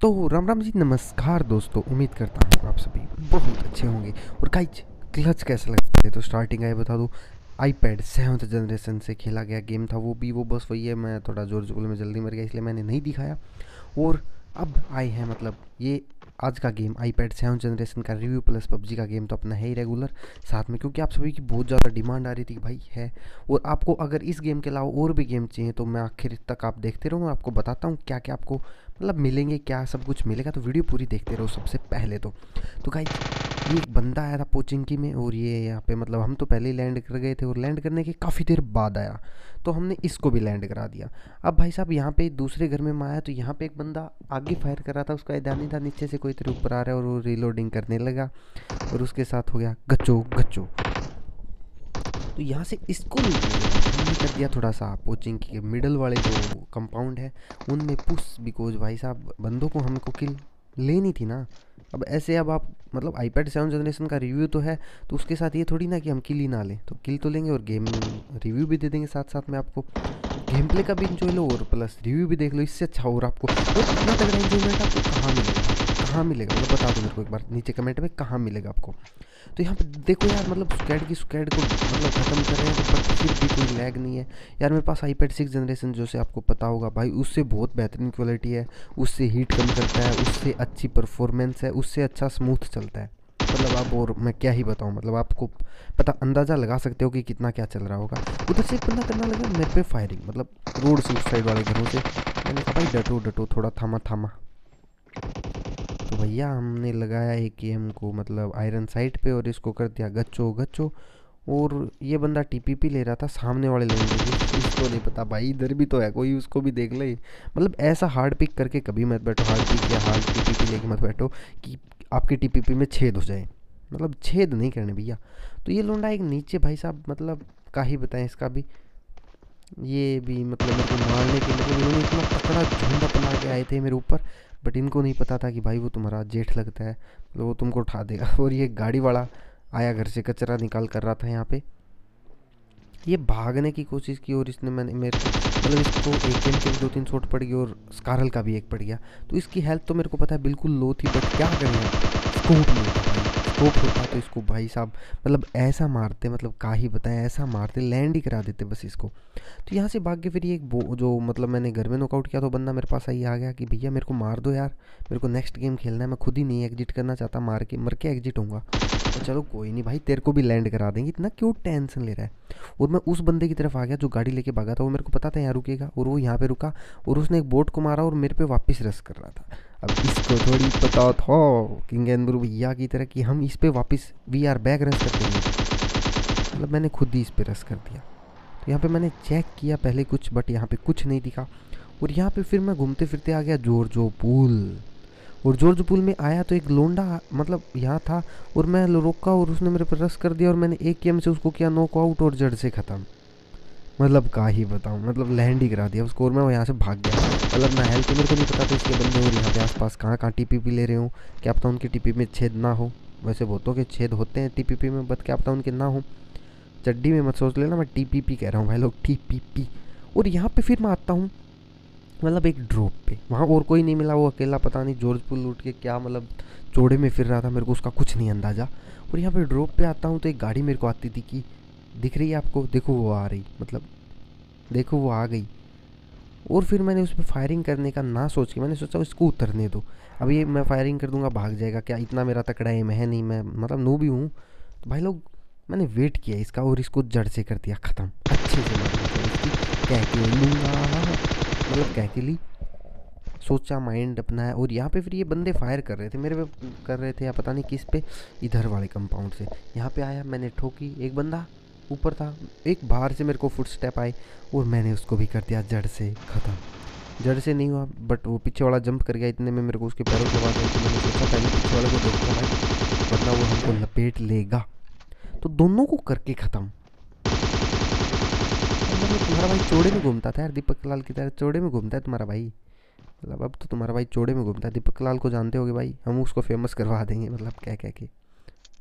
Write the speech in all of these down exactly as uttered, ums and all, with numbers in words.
तो राम राम जी, नमस्कार दोस्तों। उम्मीद करता हूँ आप सभी बहुत अच्छे होंगे। और गाइस, क्लच कैसे लगता है तो स्टार्टिंग आई बता दूँ, आईपैड सेवन्थ जनरेशन से खेला गया गेम था, वो भी वो बस वही है। मैं थोड़ा जोरजोल में जल्दी मर गया इसलिए मैंने नहीं दिखाया। और अब आए हैं, मतलब ये आज का गेम आईपैड सेवन्थ जनरेशन का रिव्यू प्लस पबजी का गेम तो अपना है ही रेगुलर साथ में, क्योंकि आप सभी की बहुत ज़्यादा डिमांड आ रही थी भाई है। और आपको अगर इस गेम के अलावा और भी गेम चाहिए तो मैं आखिर तक आप देखते रहो, मैं आपको बताता हूँ क्या क्या आपको मतलब मिलेंगे, क्या सब कुछ मिलेगा। तो वीडियो पूरी देखते रहो। सबसे पहले तो तो गाइस, ये एक बंदा आया था पोचिंकी में, और ये यहाँ पे मतलब हम तो पहले ही लैंड कर गए थे और लैंड करने के काफ़ी देर बाद आया, तो हमने इसको भी लैंड करा दिया। अब भाई साहब यहाँ पे दूसरे घर में मैं आया तो यहाँ पे एक बंदा आगे फायर कर रहा था, उसका इदानी था नीचे से कोई तेरे ऊपर आ रहा है, और वो रीलोडिंग करने लगा और उसके साथ हो गया गच्चो गच्चो। तो यहाँ से इसको कर दिया थोड़ा सा पोचिंकी के मिडल वाले जो कंपाउंड है उनमें पुश, बिकॉज भाई साहब बंदों को हमको किल लेनी थी ना। अब ऐसे अब आप मतलब आईपैड सेवन्थ जनरेशन का रिव्यू तो है, तो उसके साथ ये थोड़ी ना कि हम किल ही ना लें, तो किल तो लेंगे और गेम रिव्यू भी दे देंगे साथ साथ में। आपको गेम प्ले का भी इंजॉय लो और प्लस रिव्यू भी देख लो, इससे अच्छा। और आपको इतना तगड़ा इंजॉयमेंट आपको कहाँ मिलेगा कहाँ मिलेगा मतलब बता दो मेरे को एक बार नीचे कमेंट में कहाँ मिलेगा आपको। तो यहाँ पर देखो यार, मतलब स्क्वाड की स्क्वाड को मतलब ख़त्म कर रहे हैं, तो फिर भी कोई लैग नहीं है यार। मेरे पास आईपैड सिक्स जनरेशन जो से आपको पता होगा भाई, उससे बहुत बेहतरीन क्वालिटी है, उससे हीट कम करता है, उससे अच्छी परफॉर्मेंस है, उससे अच्छा स्मूथ चलता है। मतलब आप और मैं क्या ही बताऊं, मतलब आपको पता अंदाज़ा लगा सकते हो कि कितना क्या चल रहा होगा। उधर से एक बंदा करना लगा मेरे पे फायरिंग, मतलब रोड से उस साइड वाले घरों से। मैंने कहा भाई डटो डटो थोड़ा थामा थामा। तो भैया हमने लगाया एक ही हमको मतलब आयरन साइट पे और इसको कर दिया गच्चो गच्चो। और ये बंदा टीपीपी ले रहा था सामने वाले लोगों को, इसको नहीं पता भाई इधर भी तो है कोई, उसको भी देख ले। मतलब ऐसा हार्ड पिक करके कभी मत बैठो, हार्ड पिक या हार्ड टीपीपी लेके मत बैठो कि आपके टीपीपी में छेद हो जाए, मतलब छेद नहीं करने भैया। तो ये लोंडा एक नीचे भाई साहब, मतलब का ही बताएं इसका भी, ये भी मतलब मेरे को मारने के लिए इन्होंने इतना तगड़ा झंडा बना के आए थे मेरे ऊपर, बट इनको नहीं पता था कि भाई वो तुम्हारा जेठ लगता है, मतलब वो तुमको उठा देगा। और ये गाड़ी वाला आया घर से कचरा निकाल कर रहा था, यहाँ पे ये भागने की कोशिश की और इसने मैंने मेरे को मतलब इसको एक गेम के दो तीन शॉट पड़ गई और स्कारल का भी एक पड़ गया। तो इसकी हेल्थ तो मेरे को पता है बिल्कुल लो थी, बट क्या करना स्कोप नहीं था भाई, स्कोप होता तो इसको भाई साहब मतलब ऐसा मारते, मतलब का ही बताएं ऐसा मारते, लैंड ही करा देते बस इसको। तो यहाँ से भाग के फिर ये एक जो मतलब मैंने घर में नॉकआउट किया तो बंदा मेरे पास आई आ गया कि भैया मेरे को मार दो यार, मेरे को नेक्स्ट गेम खेलना है, मैं खुद ही नहीं एग्जिट करना चाहता, मार के मर के एग्जिट होऊंगा। तो चलो कोई नहीं भाई, तेरे को भी लैंड करा देंगे, इतना क्यों टेंशन ले रहा है। और मैं उस बंदे की तरफ आ गया जो गाड़ी लेके भागा था, वो मेरे को पता था यहाँ रुकेगा और वो यहाँ पे रुका और उसने एक बोट को मारा और मेरे पे वापस रश कर रहा था। अब इसको थोड़ी पता था किंग एनबरू भैया की तरह कि हम इस पर वापस वी आर बैक रश करते हैं, मतलब मैंने खुद ही इस पर रश कर दिया। तो यहाँ पर मैंने चेक किया पहले कुछ, बट यहाँ पर कुछ नहीं दिखा। और यहाँ पर फिर मैं घूमते फिरते आ गया जोर्जोपोल, और जोर्जोपोल में आया तो एक लोंडा मतलब यहाँ था और मैं रोका और उसने मेरे पर रश कर दिया और मैंने एक गेम से उसको किया नॉकआउट और जड़ से ख़त्म। मतलब का ही बताऊँ, मतलब लैंड ही करा दिया उसको और मैं वो यहाँ से भाग गया। मतलब ना हेल्थ मेरे को नहीं पता था इसके बंदे और यहाँ पे आस पास कहाँ कहाँ टीपीपी ले रहे हो, क्या पता उनकी टीपीपी में छेद ना हो। वैसे बहुतों के छेद होते हैं टीपीपी में, बट क्या पता उनके ना हो। चड्डी में मत सोच लेना, मैं टीपीपी कह रहा हूँ भाई लोग, टीपीपी। और यहाँ पर फिर मैं आता हूँ मतलब एक ड्रॉप पे, वहाँ और कोई नहीं मिला, वो अकेला पता नहीं जोर्जपुर लूट के क्या मतलब चौड़े में फिर रहा था, मेरे को उसका कुछ नहीं अंदाज़ा। और यहाँ पे ड्रॉप पे आता हूँ तो एक गाड़ी मेरे को आती थी कि दिख रही है आपको, देखो वो आ रही, मतलब देखो वो आ गई। और फिर मैंने उस पर फायरिंग करने का ना सोच के मैंने सोचा इसको उतरने दो, अब ये मैं फायरिंग कर दूँगा भाग जाएगा, क्या इतना मेरा तकड़ा एम है नहीं, मैं मतलब नूब ही हूँ। तो भाई लोग मैंने वेट किया इसका और इसको जड़ से कर दिया ख़त्म अच्छे से, मतलब कह के ली सोचा माइंड अपना है। और यहाँ पे फिर ये बंदे फायर कर रहे थे मेरे पे, कर रहे थे या पता नहीं किस पे, इधर वाले कंपाउंड से। यहाँ पे आया मैंने ठोकी, एक बंदा ऊपर था, एक बाहर से मेरे को फुटस्टेप आए और मैंने उसको भी कर दिया जड़ से ख़त्म। जड़ से नहीं हुआ बट वो पीछे वाला जंप कर गया, इतने में मेरे को उसके पैरों के बाद मैंने सोचा पहले पीछे वाले को देखता भाई वरना वो हमको लपेट लेगा, तो दोनों को करके ख़त्म। तुम्हारा भाई चौड़े में घूमता था यार, दीपक लाल की तरह चौड़े में घूमता है तुम्हारा भाई, मतलब अब तो तुम्हारा भाई चौड़े में घूमता है। दीपक लाल को जानते होगे भाई, हम उसको फेमस करवा देंगे, मतलब क्या क्या के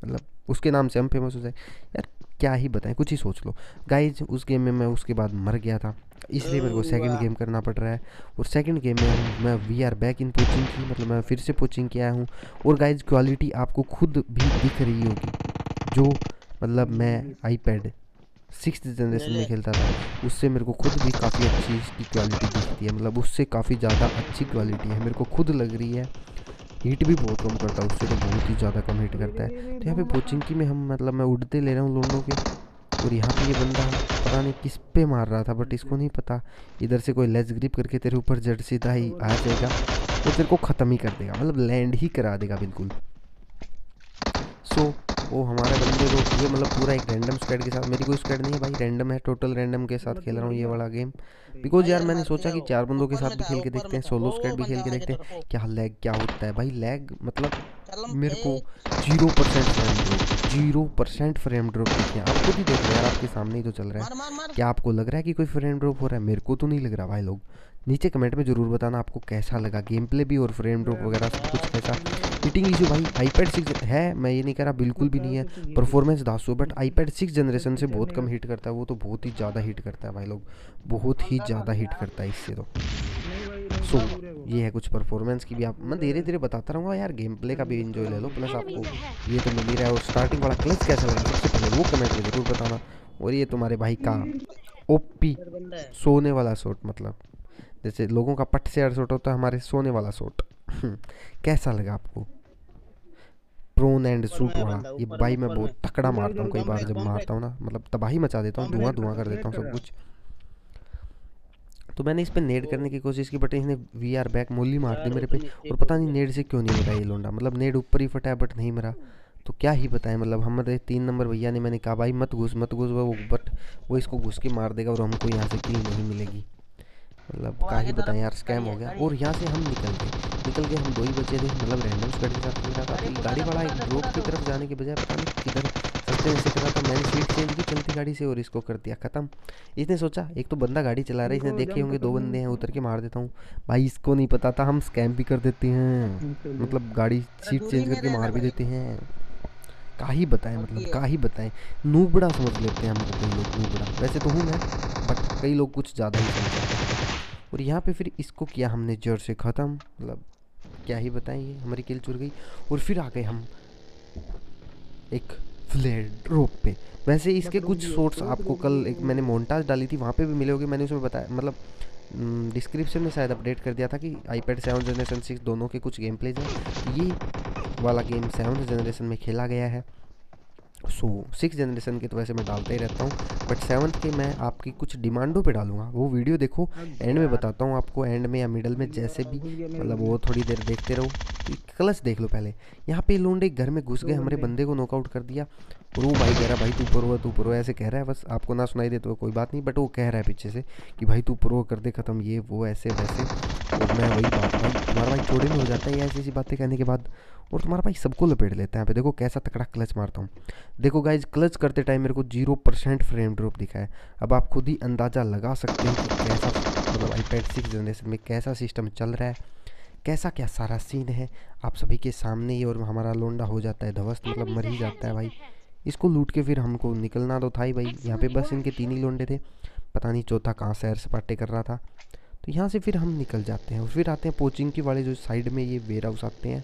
मतलब उसके नाम से हम फेमस हो जाए यार, क्या ही बताएं, कुछ ही सोच लो गाइज। उस गेम में मैं उसके बाद मर गया था। इसलिए मेरे को सेकंड गेम करना पड़ रहा है। और सेकंड गेम में मैं we are back in Pochinki, मतलब मैं फिर से पोचिंकी आया हूँ। और गाइज क्वालिटी आपको खुद भी दिख रही होगी, जो मतलब मैं आईपैड सिक्स्थ जनरेशन में खेलता था उससे मेरे को खुद भी काफ़ी अच्छी इसकी क्वालिटी दिखती है, मतलब उससे काफ़ी ज़्यादा अच्छी क्वालिटी है मेरे को खुद लग रही है। हीट भी बहुत कम करता है उससे, तो बहुत ही ज़्यादा कम हीट करता है। तो यहाँ पे पोचिंकी में हम मतलब मैं उड़ते ले रहा हूँ लोगों के, और यहाँ पे ये बंदा पता नहीं किस पे मार रहा था, बट इसको नहीं पता इधर से कोई लेज ग्रिप करके तेरे ऊपर जड़ सीधा ही आ जाएगा और तेरे को ख़त्म ही कर देगा, मतलब लैंड ही करा देगा बिल्कुल। सो वो हमारे बंदे को ये मतलब पूरा एक रैंडम स्क्वाड के साथ, मेरी कोई स्क्वाड नहीं है भाई, रैंडम है, टोटल रैंडम के साथ खेल रहा हूँ ये वाला गेम। बिकॉज यार मैंने सोचा कि चार बंदों के साथ भी खेल के देखते हैं, सोलो स्क्वाड भी खेल के देखते हैं क्या लैग क्या होता है। भाई लैग मतलब मेरे को zero percent frame drop, zero percent frame drop दिखे। आपको भी देख रहे यार, आपके सामने ही तो चल रहा है। क्या आपको लग रहा है कि कोई फ्रेम ड्रॉप हो रहा है? मेरे को तो नहीं लग रहा। भाई लोग नीचे कमेंट में ज़रूर बताना आपको कैसा लगा गेम प्ले भी और फ्रेम ड्रॉप वगैरह सब कुछ कैसा। हीटिंग इशू भाई आईपैड सिक्स है, मैं ये नहीं कह रहा बिल्कुल भी नहीं है, परफॉर्मेंस धांसू, बट आईपैड सिक्स जनरेशन से बहुत कम हीट करता है, वो तो बहुत ही ज़्यादा हीट करता है भाई लोग, बहुत ही ज़्यादा हीट करता है इससे तो। सो so, ये है कुछ परफॉर्मेंस की भी, आप मैं धीरे धीरे बताता रहूँगा यार, गेम प्ले का भी एंजॉय ले लो, प्लस आपको ये तो मिल ही रहा है। और स्टार्टिंग वाला क्लच कैसा लगा सबसे पहले वो कमेंट में ज़रूर बताना। और ये तुम्हारे भाई का ओपी सोने वाला शॉट, मतलब जैसे लोगों का पट से शॉट होता है, हमारे सोने वाला शॉट कैसा लगा आपको? प्रोन एंड शूट वाला ये भाई मैं बहुत तकड़ा मारता हूँ, कई बार जब मारता हूँ ना मतलब तबाही मचा देता हूँ, धुआं धुआं कर देता हूँ सब कुछ। तो मैंने इस पर नेड करने की कोशिश की, बट इसने वी आर बैक मोली मार दी मेरे पे, और पता नहीं नेड से क्यों नहीं मरा ये लोंडा, मतलब नेड ऊपर ही फटा है बट नहीं मरा, तो क्या ही बताएं। मतलब हमारे तीन नंबर भैया ने, मैंने कहा भाई मत घुस मत घुस, वो बट वो इसको घुस के मार देगा और हमको यहाँ से किल नहीं मिलेगी, मतलब क्या ही बताएं यार, स्कैम हो गया। और यहाँ से हम निकल गए, निकल गए हम दो ही बचे थे, मतलब रैंडम स्क्वाड के साथ खेल रहा था। गाड़ी वाला एक रोड की तरफ जाने के बजाय पता नहीं किधर सस्ते जैसे कर रहा था, मैंने सीट चेंज की चलती गाड़ी से और इसको कर दिया ख़त्म। इसने सोचा एक तो बंदा गाड़ी चला रहा है, इसने देखे होंगे दो बंदे हैं उतर के मार देता हूँ। भाई इसको नहीं पता था हम स्कैम भी कर देते हैं, मतलब गाड़ी सीट चेंज करके मार भी देते हैं, का ही बताएं, मतलब का ही बताएं। नूबड़ा समझ लेते हैं हमको कई लोग, नूबड़ा वैसे तो हूँ मैं बट कई लोग कुछ ज़्यादा ही समझ। और यहाँ पे फिर इसको किया हमने जड़ से ख़त्म, मतलब क्या ही बताएं, ये हमारी किल चुर गई। और फिर आ गए हम एक फ्लेयर ड्रॉप पे, वैसे इसके कुछ शॉट्स आपको कल एक मैंने मोन्टाज डाली थी वहाँ पे भी मिले होंगे, मैंने उसमें बताया मतलब डिस्क्रिप्शन में शायद अपडेट कर दिया था कि आईपैड सेवन्थ जनरेशन सिक्स दोनों के कुछ गेम प्लेज हैं, ये वाला गेम सेवन्थ जनरेशन में खेला गया है। सो सिक्स जनरेशन के तो वैसे मैं डालता ही रहता हूँ, बट सेवन्थ के मैं आपकी कुछ डिमांडों पे डालूंगा, वो वीडियो देखो, एंड में बताता हूँ आपको, एंड में या मिडल में जैसे भी, मतलब वो थोड़ी देर देखते रहो, क्लच देख लो पहले। यहाँ पे लोंडे घर में घुस गए, हमारे बंदे को नॉकआउट कर दिया, और वो भाई कह रहा भाई तू प्रो तू प्रो ऐसे कह रहा है, बस आपको ना सुनाई दे तो कोई बात नहीं, बट वो कह रहा है पीछे से कि भाई तू प्रो कर दे ख़त्म ये वो ऐसे वैसे। और मैं वही बात भाई तुम्हारा भाई छोड़े में हो जाता है ऐसी ऐसी बातें कहने के बाद, और तुम्हारा भाई सबको लपेट लेता है। यहाँ पे देखो कैसा तकड़ा क्लच मारता हूँ, देखो गाइज क्लच करते टाइम मेरे को जीरो परसेंट फ्रेम ड्रॉप दिखा है, अब आप खुद ही अंदाज़ा लगा सकते हो कि कैसा मतलब आईपैड सिक्स जनरेशन में कैसा सिस्टम चल रहा है, कैसा क्या सारा सीन है आप सभी के सामने ही। और हमारा लोंडा हो जाता है ध्वस्त, मतलब मर ही जाता है भाई, इसको लूट के फिर हमको निकलना तो था ही भाई। यहाँ पे बस इनके तीन ही लोंडे थे, पता नहीं चौथा कहाँ सैर सपाटे कर रहा था। तो यहाँ से फिर हम निकल जाते हैं और फिर आते हैं पोचिंकी वाले जो साइड में ये वेयर हाउस आते हैं,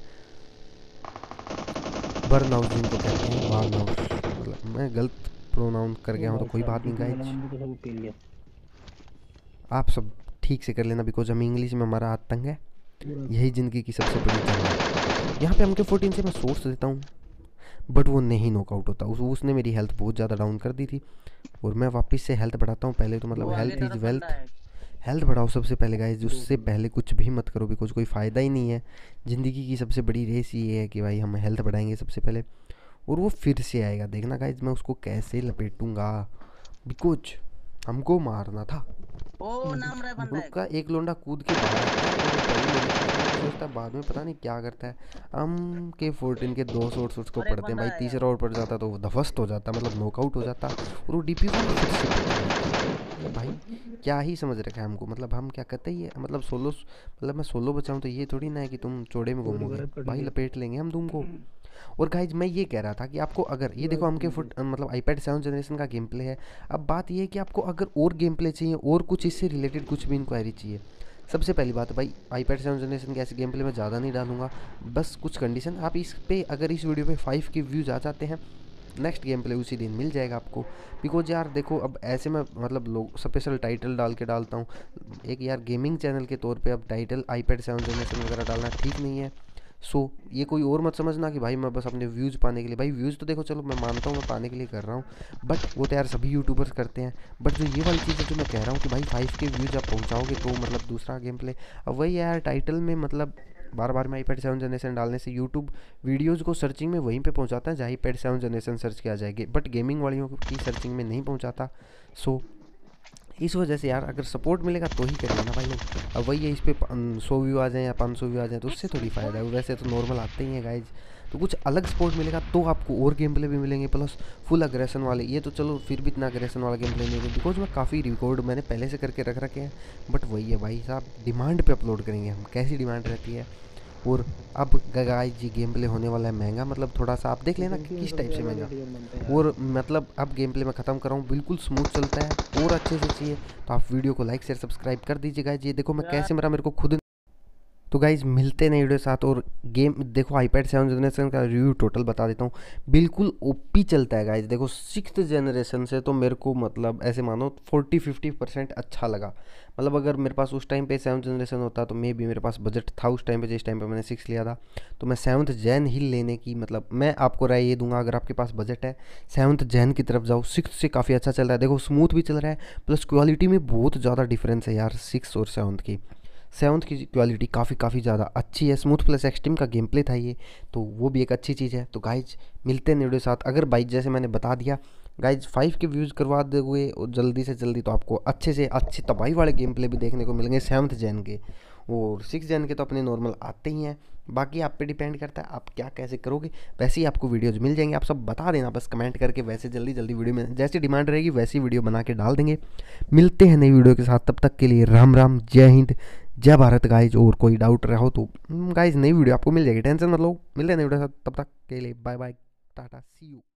बर्न हाउस जिनको कहते हैं, बर्न हाउस, मतलब मैं गलत प्रोनाउंस कर गया हूँ तो कोई बात नहीं गाइस, आप सब ठीक से कर लेना बिकॉज हम इंग्लिश में हमारा आतंक है, यही ज़िंदगी की सबसे बड़ी चीज़ है। यहाँ पे एमके फोर्टीन से मैं सोर्स देता हूँ बट वो नहीं नॉकआउट होता, उस उसने मेरी हेल्थ बहुत ज़्यादा डाउन कर दी थी, और मैं वापस से हेल्थ बढ़ाता हूँ पहले तो, मतलब हेल्थ इज़ वेल्थ, हेल्थ बढ़ाओ सबसे पहले गाइस, उससे पहले कुछ भी मत करो बिकॉज कोई फ़ायदा ही नहीं है। ज़िंदगी की सबसे बड़ी रेस ये है कि भाई हम हेल्थ बढ़ाएंगे सबसे पहले, और वो फिर से आएगा, देखना गाइस मैं उसको कैसे लपेटूँगा बिकॉज हमको मारना था। ओ नाम रहा बंदा का एक लोंडा कूद के सोचता बाद में पता नहीं क्या करता है, हम के फोर्टीन के दो शॉट्स उसको पड़ते हैं भाई, तीसरा और पड़ जाता तो वो ध्वस्त हो जाता, मतलब नॉकआउट हो जाता, और वो डीपी भाई क्या ही समझ रखा है हमको, मतलब हम क्या कहते हैं मतलब सोलो, मतलब मैं सोलो बचाऊँ तो ये थोड़ी ना है कि तुम चौड़े में घूमोगे भाई, लपेट लेंगे हम तुमको। और गाइज मैं ये कह रहा था कि आपको अगर ये देखो हमके फुट मतलब आईपैड सेवन्थ जनरेशन का गेम प्ले है। अब बात ये है कि आपको अगर और गेम प्ले चाहिए और कुछ इससे रिलेटेड कुछ भी इंक्वायरी चाहिए, सबसे पहली बात भाई आईपैड सेवन्थ जनरेशन के ऐसे गेम प्ले में ज़्यादा नहीं डालूंगा, बस कुछ कंडीशन। आप इस पर अगर इस वीडियो पे फाइव के व्यूज़ आ जाते हैं नेक्स्ट गेम प्ले उसी दिन मिल जाएगा आपको। बिकॉज यार देखो अब ऐसे में मतलब लोग स्पेशल टाइटल डाल के डालता हूँ एक यार गेमिंग चैनल के तौर पे, अब टाइटल आईपैड सेवन्थ जनरेशन वगैरह डालना ठीक नहीं है। सो so, ये कोई और मत समझना कि भाई मैं बस अपने व्यूज़ पाने के लिए, भाई व्यूज़ तो देखो चलो मैं मानता हूँ मैं पाने के लिए कर रहा हूँ, बट वो तो यार सभी यूट्यूबर्स करते हैं। बट जो ये वाली चीज़ है जो मैं कह रहा हूँ कि भाई फाइव के व्यूज़ आप पहुँचाओगे तो मतलब दूसरा गेम प्ले, अब वही यार टाइटल में मतलब बार बार में आईपैड सेवन्थ जनरेशन डालने से यूट्यूब वीडियोस को सर्चिंग में वहीं पे पहुंचाता है जहाँ आईपैड सेवन्थ जनरेशन सर्च किया जाएगी, बट गेमिंग वालियों की सर्चिंग में नहीं पहुंचाता। सो इस वजह से यार अगर सपोर्ट मिलेगा तो ही करेंगे ना भाई लोग। अब वही है इस पर सौ व्यू आ जाए या पाँच सौ व्यू आ जाए तो उससे थोड़ी फ़ायदा है, वैसे तो नॉर्मल आते ही है गाइज। तो कुछ अलग सपोर्ट मिलेगा तो आपको और गेम प्ले भी मिलेंगे प्लस फुल अग्रेसन वाले। ये तो चलो फिर भी इतना अग्रेसन वाला गेम प्ले नहीं होगा बिकॉज मैं काफ़ी रिकॉर्ड मैंने पहले से करके रख रखे हैं, बट वही है भाई साहब डिमांड पे अपलोड करेंगे हम, कैसी डिमांड रहती है। और अब गाइज जी गेम प्ले होने वाला है महंगा, मतलब थोड़ा सा आप देख लेना कि किस टाइप से महंगा, और मतलब अब गेम प्ले मैं ख़त्म कर रहा हूँ, बिल्कुल स्मूथ चलता है और अच्छे से चाहिए तो आप वीडियो को लाइक शेयर सब्सक्राइब कर दीजिए गाइज। ये देखो मैं कैसे मेरा मेरे को खुद। तो गाइज़ मिलते नए वीडियो साथ, और गेम देखो आईपैड सेवन्थ जनरेशन का रिव्यू टोटल बता देता हूँ, बिल्कुल ओपी चलता है गाइज़। देखो सिक्स्थ जनरेशन से तो मेरे को मतलब ऐसे मानो चालीस पचास परसेंट अच्छा लगा, मतलब अगर मेरे पास उस टाइम पे सेवन्थ जनरेशन होता तो मे भी मेरे पास बजट था उस टाइम पे, जिस टाइम पे मैंने सिक्स लिया था तो मैं सेवन्थ जैन ही लेने की मतलब मैं आपको राय ये दूंगा अगर आपके पास बजट है सेवन्थ जैन की तरफ जाओ। सिक्स से काफ़ी अच्छा चल रहा है, देखो स्मूथ भी चल रहा है प्लस क्वालिटी में बहुत ज़्यादा डिफरेंस है यार सिक्स और सेवन्थ की। सेवन्थ की क्वालिटी काफ़ी काफ़ी ज़्यादा अच्छी है, स्मूथ प्लस एक्सट्रीम का गेम प्ले था ये, तो वो भी एक अच्छी चीज़ है। तो गाइज मिलते हैं वीडियो साथ, अगर बाइक जैसे मैंने बता दिया गाइज फाइव के व्यूज़ करवा दोगे और जल्दी से जल्दी तो आपको अच्छे से अच्छे तबाही वाले गेम प्ले भी देखने को मिलेंगे सेवन्थ जैन के, और सिक्स जैन के तो अपने नॉर्मल आते ही हैं। बाकी आप पे डिपेंड करता है आप क्या कैसे करोगे, वैसे ही आपको वीडियोज़ मिल जाएंगे। आप सब बता देना बस कमेंट करके, वैसे जल्दी जल्दी वीडियो में जैसी डिमांड रहेगी वैसी वीडियो बना के डाल देंगे। मिलते हैं नई वीडियो के साथ, तब तक के लिए राम राम, जय हिंद जय भारत गाइज। और कोई डाउट रहा हो तो गाइज नई वीडियो आपको मिल जाएगी, टेंशन मत लो। मिलते हैं नई वीडियो के साथ, तब तक के लिए bye bye, tata, see you.